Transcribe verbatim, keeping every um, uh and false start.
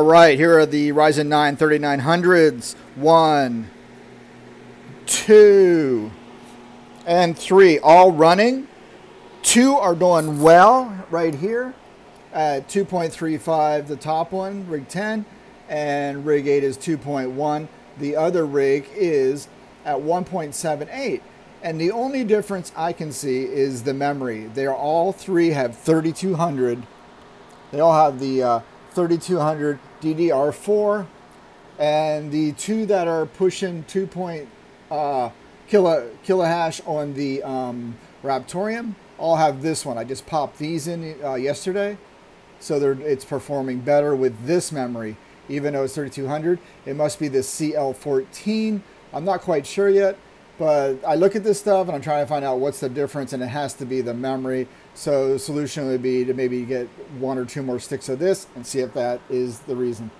All right, here are the Ryzen nine thirty-nine hundreds. One, two, and three, all running. Two are doing well right here. Uh, two point three five, the top one, rig ten, and rig eight is two point one. The other rig is at one point seven eight. And the only difference I can see is the memory. They are all three have thirty-two hundred. They all have the uh, thirty-two hundred D D R four, and the two that are pushing two point uh, kilo kilohash on the um, Raptoreum all have this one. I just popped these in uh, yesterday, so they're, it's performing better with this memory, even though it's thirty-two hundred. It must be the C L fourteen. I'm not quite sure yet. But I look at this stuff and I'm trying to find out what's the difference, and it has to be the memory. So the solution would be to maybe get one or two more sticks of this and see if that is the reason.